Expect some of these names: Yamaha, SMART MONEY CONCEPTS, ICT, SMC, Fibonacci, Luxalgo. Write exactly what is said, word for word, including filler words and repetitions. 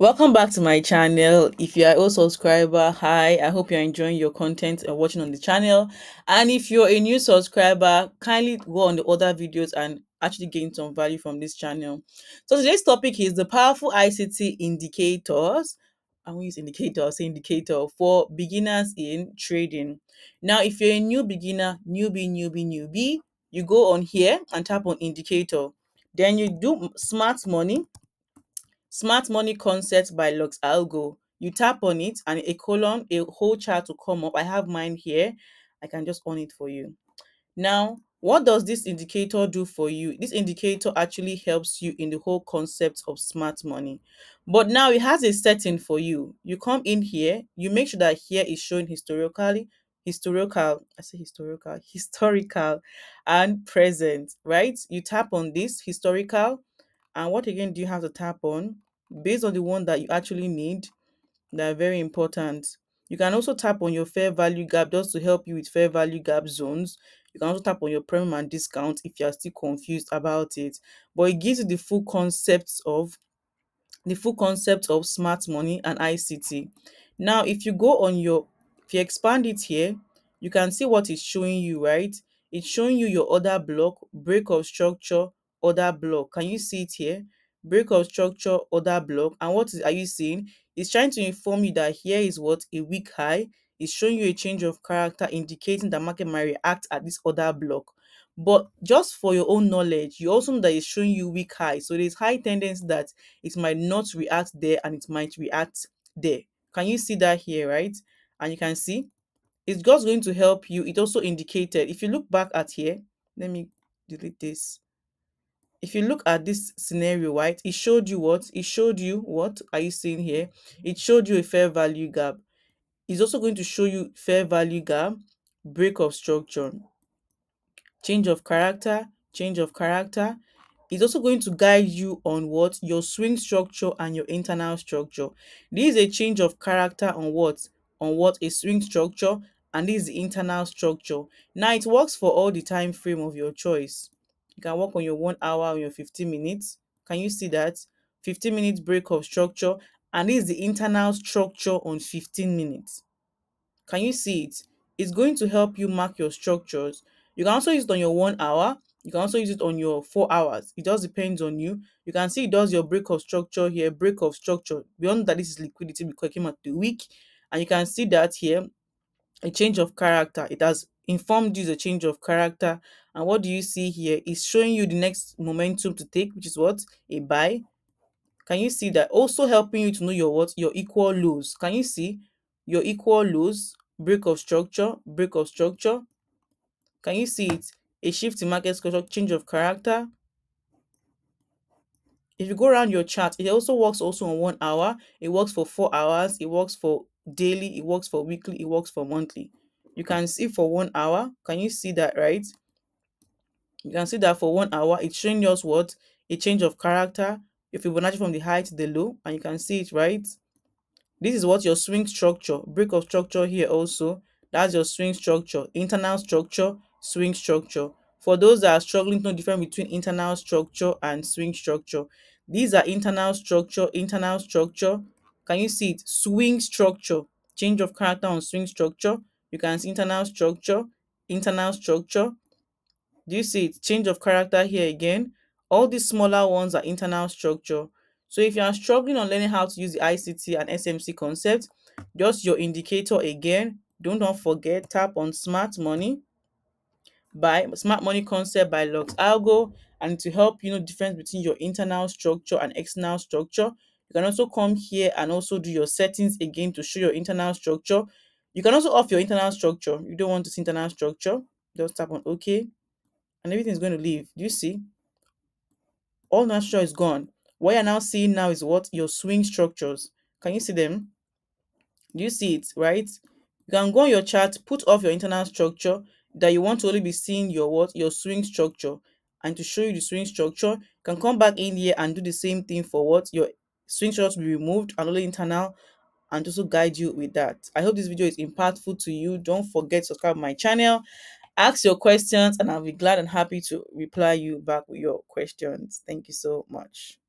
Welcome back to my channel. If you are a subscriber, hi, I hope you're enjoying your content and watching on the channel. And if you're a new subscriber, kindly go on the other videos and actually gain some value from this channel. So today's topic is the powerful I C T indicators. I'm going to use indicator, I'll say indicator for beginners in trading. Now, if you're a new beginner, newbie, newbie, newbie, you go on here and tap on indicator. Then you do smart money. Smart money concept by Luxalgo. You tap on it and a column, a whole chart will come up. I have mine here. I can just on it for you. Now, what does this indicator do for you? This indicator actually helps you in the whole concept of smart money. But now it has a setting for you. You come in here, you make sure that here is shown historically, historical, I say historical, historical and present, right? You tap on this historical. And what again do you have to tap on? Based on the one that you actually need, that are very important. You can also tap on your fair value gap just to help you with fair value gap zones. You can also tap on your premium and discount if you are still confused about it. But it gives you the full concepts of the full concept of smart money and I C T. Now, if you go on your, if you expand it here, you can see what it's showing you, right? It's showing you your order block, break of structure, order block. Can you see it here? Break of structure, order block. And what is, are you seeing? It's trying to inform you that here is what a weak high. It's showing you a change of character, indicating that market might react at this order block. But just for your own knowledge, you also know that it's showing you weak high. So there's high tendency that it might not react there and it might react there. Can you see that here, right? And you can see it's just going to help you. It also indicated, if you look back at here, let me delete this. If you look at this scenario, right, it showed you what? It showed you what are you seeing here? It showed you a fair value gap. It's also going to show you fair value gap, break of structure, change of character, change of character. It's also going to guide you on what? Your swing structure and your internal structure. This is a change of character on what? On what? A swing structure, and this is the internal structure. Now, it works for all the time frame of your choice. You can work on your one hour, on your fifteen minutes. Can you see that? fifteen minutes break of structure. And this is the internal structure on fifteen minutes. Can you see it? It's going to help you mark your structures. You can also use it on your one hour. You can also use it on your four hours. It just depends on you. You can see it does your break of structure here, break of structure. Beyond that, this is liquidity because it came out the week. And you can see that here, a change of character. It has informed you the change of character. And what do you see here? It's showing you the next momentum to take, which is what? A buy. Can you see that? Also helping you to know your what? Your equal lows. Can you see? Your equal lows, break of structure, break of structure. Can you see it? A shift in market structure, change of character. If you go around your chart, it also works also on one hour. It works for four hours. It works for daily. It works for weekly. It works for monthly. You can see for one hour. Can you see that, right? You can see that for one hour, it's showing us what? A change of character, your Fibonacci from the high to the low, and you can see it, right? This is what your swing structure, break of structure here also. That's your swing structure, internal structure, swing structure. For those that are struggling to know the difference between internal structure and swing structure, these are internal structure, internal structure. Can you see it? Swing structure, change of character on swing structure. You can see internal structure, internal structure. Do you see it? Change of character here again. All these smaller ones are internal structure. So if you are struggling on learning how to use the I C T and S M C concept, just your indicator again. Don't forget, tap on Smart Money by Smart Money Concept by Luxalgo, and to help you know the difference between your internal structure and external structure. You can also come here and also do your settings again to show your internal structure. You can also off your internal structure. You don't want to see internal structure. Just tap on OK. And everything is going to leave. Do you see? All natural is gone. What you're now seeing now is what? Your swing structures. Can you see them? Do you see it, right? You can go on your chart, put off your internal structure that you want to only be seeing your what? Your swing structure. And to show you the swing structure, you can come back in here and do the same thing for what? Your swing structures will be removed and only internal, and also guide you with that. I hope this video is impactful to you. Don't forget to subscribe to my channel. Ask your questions and I'll be glad and happy to reply you back with your questions. Thank you so much.